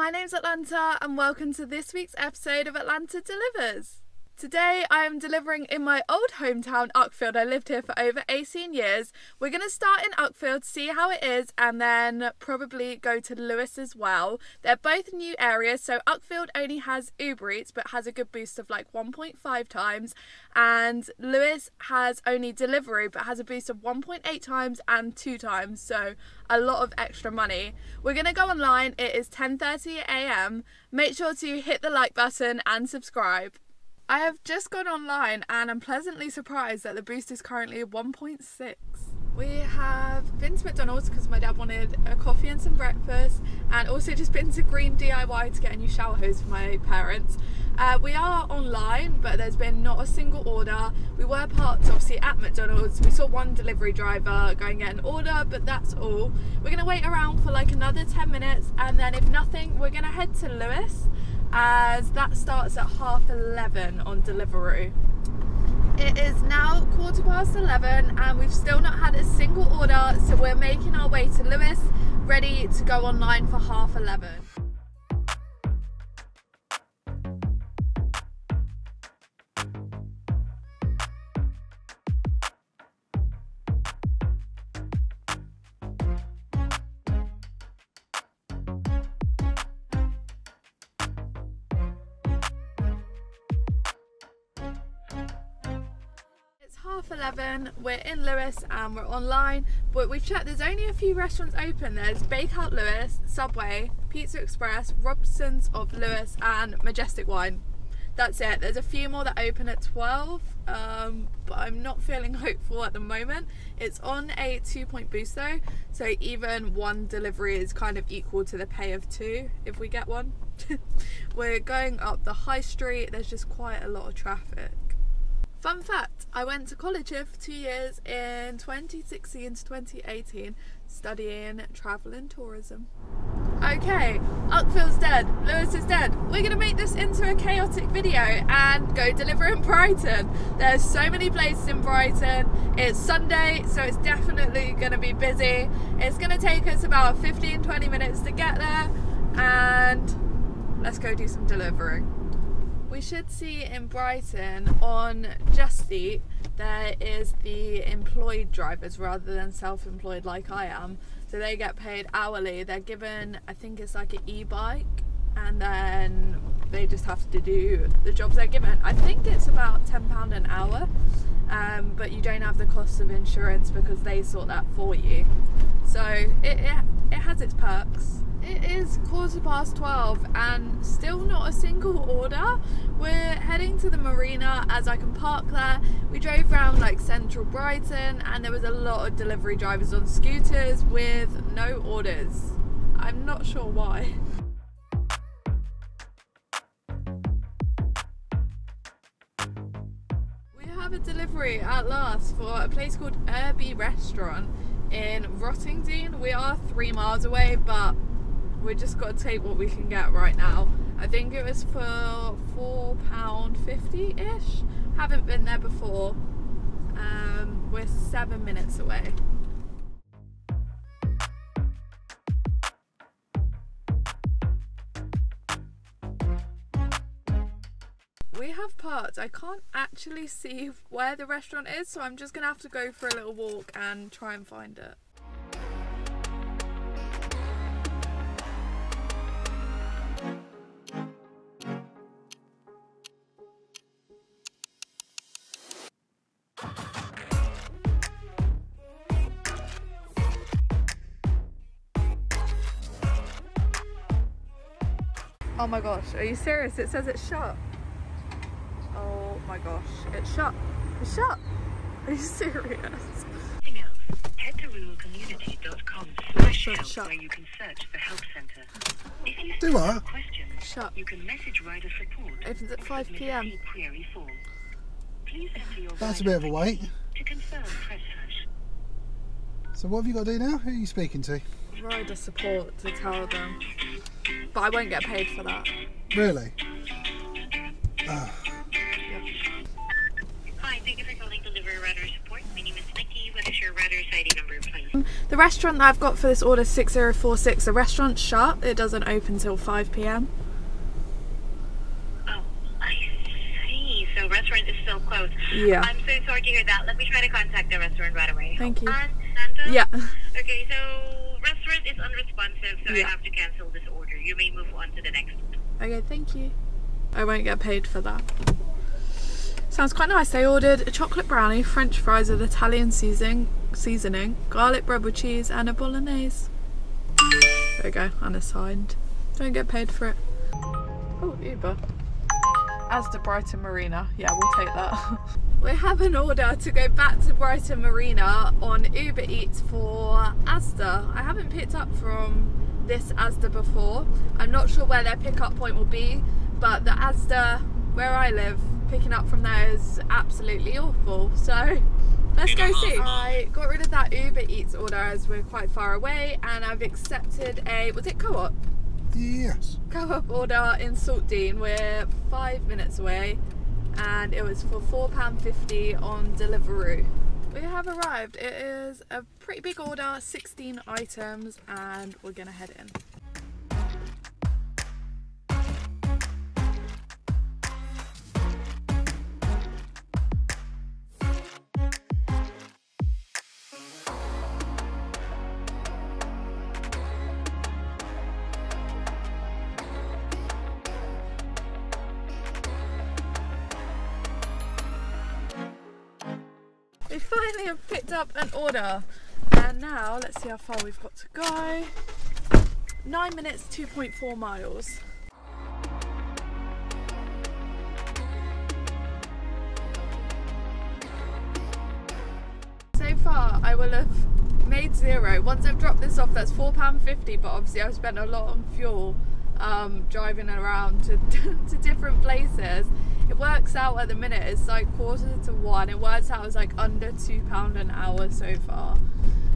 my name's Atlanta and welcome to this week's episode of Atlanta Delivers. Today I am delivering in my old hometown Uckfield. I lived here for over 18 years. We're going to start in Uckfield, see how it is, and then probably go to Lewes as well. They're both new areas, so Uckfield only has Uber Eats but has a good boost of like 1.5 times, and Lewes has only Deliveroo but has a boost of 1.8 times and 2 times, so a lot of extra money. We're going to go online. It is 10:30 a.m. Make sure to hit the like button and subscribe. I have just gone online and I'm pleasantly surprised that the boost is currently 1.6. We have been to McDonald's because my dad wanted a coffee and some breakfast, and also just been to Green DIY to get a new shower hose for my parents. We are online, but there's been not a single order. We were parked obviously at McDonald's. We saw one delivery driver go and get an order, but that's all. We're gonna wait around for like another 10 minutes, and then if nothing, we're gonna head to Lewes, as that starts at 11:30 on Deliveroo. It is now 11:15 and we've still not had a single order, so we're making our way to Lewes, ready to go online for 11:30. We're in Lewes and we're online, but we've checked there's only a few restaurants open. There's Bakeout Lewes, Subway, Pizza Express, Robson's of Lewes and Majestic Wine. That's it. There's a few more that open at 12, but I'm not feeling hopeful at the moment. It's on a 2-point boost though, so even one delivery is kind of equal to the pay of 2 if we get one. We're going up the high street. There's just quite a lot of traffic. Fun fact, I went to college here for 2 years in 2016 to 2018 studying travel and tourism. Okay, Uckfield's dead, Lewes is dead. We're gonna make this into a chaotic video and go deliver in Brighton. There's so many places in Brighton. It's Sunday, so it's definitely gonna be busy. It's gonna take us about 15-20 minutes to get there, and let's go do some delivering. We should see in Brighton on Just Eat there is the employed drivers rather than self-employed like I am, so they get paid hourly. They're given, I think it's like an e-bike, and then they just have to do the jobs they're given. I think it's about £10 an hour, but you don't have the cost of insurance because they sort that for you. So it has its perks. It is 12:15 and still not a single order. We're heading to the marina as I can park there. We drove around like central Brighton and there was a lot of delivery drivers on scooters with no orders. I'm not sure why. We have a delivery at last for a place called Erby Restaurant in Rottingdean. We are 3 miles away, but we've just got to take what we can get right now. I think it was for £4.50-ish. Haven't been there before. We're 7 minutes away. We have parked. I can't actually see where the restaurant is, so I'm just gonna have to go for a little walk and try and find it. Oh my gosh, are you serious? It says it's shut. Oh my gosh, it's shut. It's shut. Are you serious? Head to ruralcommunity.com/help where you can search for help centre. If you do have a question, shut. You can message rider support. Opens at 5 p.m. That's a bit of a wait. To confirm, press hash. So what have you got to do now? Who are you speaking to? Rider support to tell them. But I won't get paid for that. Really? Oh. Yep. Hi, thank you for calling Delivery Rider Support. My name is Nikki. What is your rider's ID number, please? The restaurant that I've got for this order, 6046, the restaurant's shut. It doesn't open till 5 p.m. Oh, I see. So restaurant is still closed. Yeah. I'm so sorry to hear that. Let me try to contact the restaurant right away. Thank you. Aunt Santa? Yeah. Okay, so restaurant is unresponsive, so yeah. I have to cancel this order. You may move on to the next one. Okay, thank you. I won't get paid for that. Sounds quite nice. They ordered a chocolate brownie, french fries with Italian seasoning, garlic bread with cheese and a bolognese. There we go, unassigned. Don't get paid for it. Oh, Uber. Asda Brighton Marina. Yeah, we'll take that. We have an order to go back to Brighton Marina on Uber Eats for Asda. I haven't picked up from this Asda before. I'm not sure where their pickup point will be, but the Asda where I live, picking up from there is absolutely awful, so let's go see. I got rid of that Uber Eats order as we're quite far away, and I've accepted a, was it Co-op? Yes. Co-op order in Salt Dean. We're 5 minutes away and it was for £4.50 on Deliveroo. We have arrived. It is a pretty big order, 16 items, and we're gonna head in. We finally have picked up an order, and now let's see how far we've got to go. 9 minutes, 2.4 miles. So far, I will have made zero. Once I've dropped this off, that's £4.50, but obviously I've spent a lot on fuel driving around to different places. It works out at the minute, it's like 1:45. It works out as like under £2 an hour so far.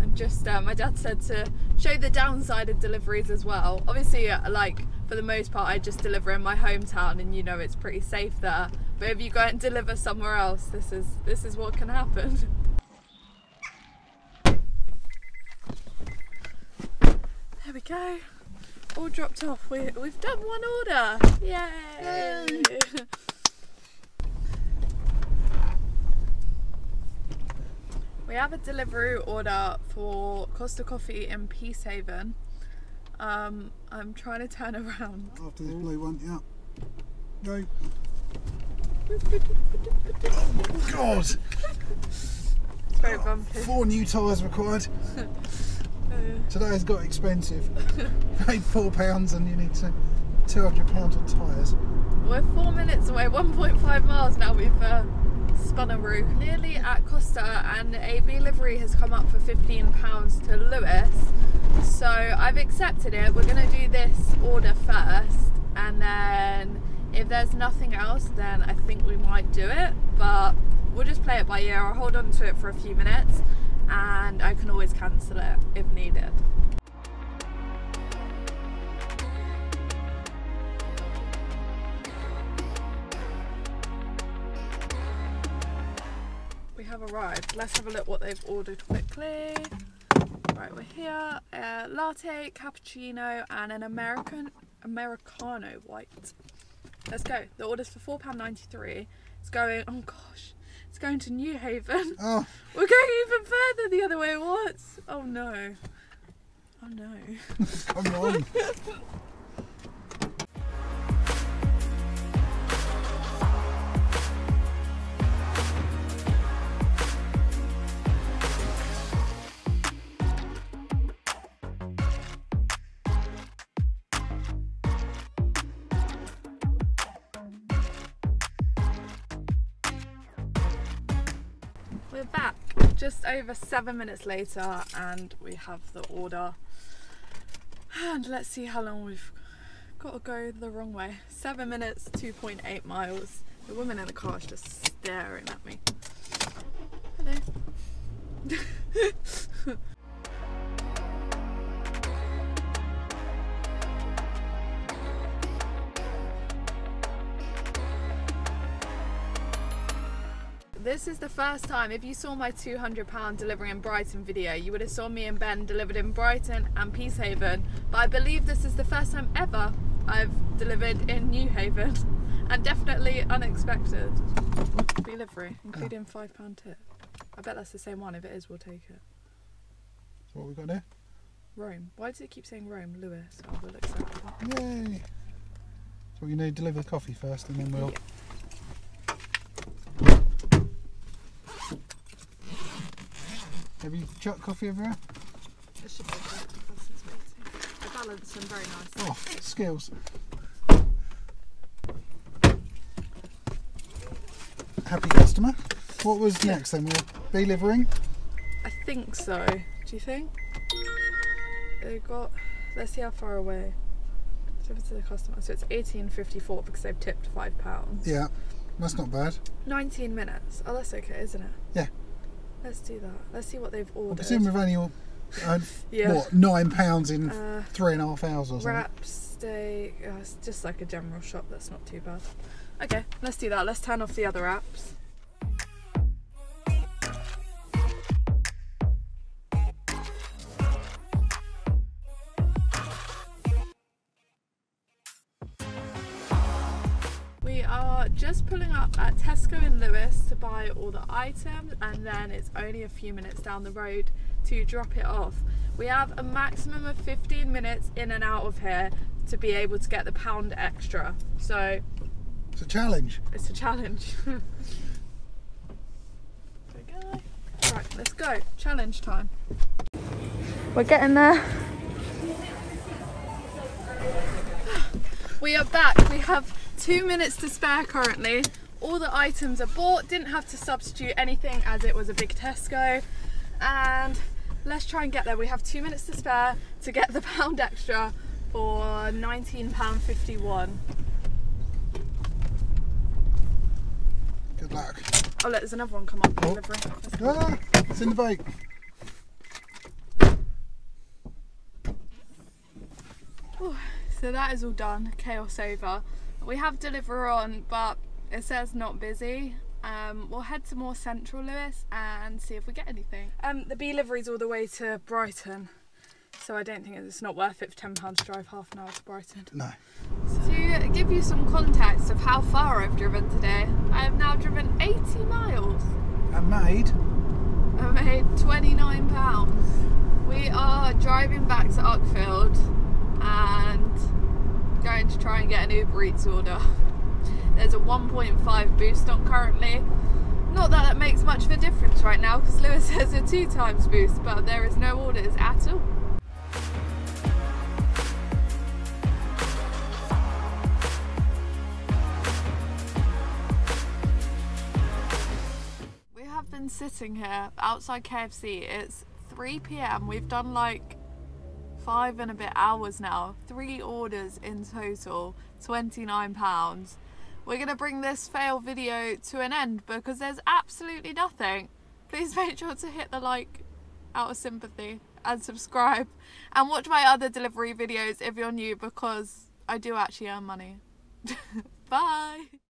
And just, my dad said to show the downside of deliveries as well. Obviously, like for the most part, I just deliver in my hometown and you know it's pretty safe there. But if you go and deliver somewhere else, this is what can happen. There we go. All dropped off. We've done one order. Yay! We have a Deliveroo order for Costa Coffee in Peacehaven. I'm trying to turn around. After this blue one, yeah. Go. Oh my God! It's very bumpy. 4 new tyres required. Today's got expensive. Paid £4 and you need to £200 on tyres. We're 4 minutes away, 1.5 miles now. We've spun a route. Nearly at Costa, and a Beelivery has come up for £15 to Lewes, so I've accepted it. We're going to do this order first, and then if there's nothing else then I think we might do it, but we'll just play it by ear. I'll hold on to it for a few minutes and I can always cancel it if needed. Arrived. Let's have a look what they've ordered quickly. Right, we're here. Latte, cappuccino and an Americano white. Let's go. The order's for £4.93. It's going, oh gosh, it's going to New Haven. Oh. We're going even further the other way. What? Oh no. Oh no. Come on. We're back just over 7 minutes later and we have the order, and let's see how long we've got to go the wrong way. 7 minutes, 2.8 miles. The woman in the car is just staring at me. Hello. this is the first time. If you saw my £200 delivery in Brighton video, you would have saw me and Ben delivered in Brighton and Peacehaven, but I believe this is the first time ever I've delivered in New Haven, and definitely unexpected. Beelivery, including £5 tip. I bet that's the same one. If it is, we'll take it. So what have we got there? Rome. Why does it keep saying Rome? Lewes. Oh, we'll accept that. Yay! So we're going to deliver the coffee first, and then we'll... Yeah. Have you chucked coffee everywhere? It should be good. I balanced them very nicely. Oh, skills. Happy customer. What was next then? We were delivering? I think so. Do you think? They've got... Let's see how far away. Deliver to the customer. So it's £18.54 because they've tipped £5. Yeah, that's not bad. 19 minutes. Oh, that's okay, isn't it? Yeah. Let's do that. Let's see what they've ordered. I presume we've only earned, what, £9 in 3.5 hours or something? Wraps, steak, it's just like a general shop, that's not too bad. Okay, let's do that. Let's turn off the other apps. Just pulling up at Tesco in Lewes to buy all the items, and then it's only a few minutes down the road to drop it off. We have a maximum of 15 minutes in and out of here to be able to get the pound extra, so it's a challenge. It's a challenge. There we go. Right, let's go. Challenge time. We're getting there. We are back. We have 2 minutes to spare currently. All the items are bought, didn't have to substitute anything as it was a big Tesco, and let's try and get there. We have 2 minutes to spare to get the pound extra for £19.51. Good luck. Oh look, there's another one come up. Oh. Ah, it's in the bike. Ooh, so that is all done, chaos over. We have Deliveroo on, but it says not busy. We'll head to more central Lewes and see if we get anything. The Beelivery's all the way to Brighton, so I don't think it's not worth it for £10 to drive half an hour to Brighton. No. To give you some context of how far I've driven today, I have now driven 80 miles. And made? I made £29. We are driving back to Uckfield and going to try and get an Uber Eats order. There's a 1.5 boost on currently. Not that that makes much of a difference right now because Lewes has a 2x boost, but there is no orders at all. We have been sitting here outside KFC. It's 3 p.m. We've done like 5 and a bit hours now, 3 orders in total, £29. We're going to bring this fail video to an end because there's absolutely nothing. Please make sure to hit the like out of sympathy and subscribe, and watch my other delivery videos if you're new because I do actually earn money. Bye!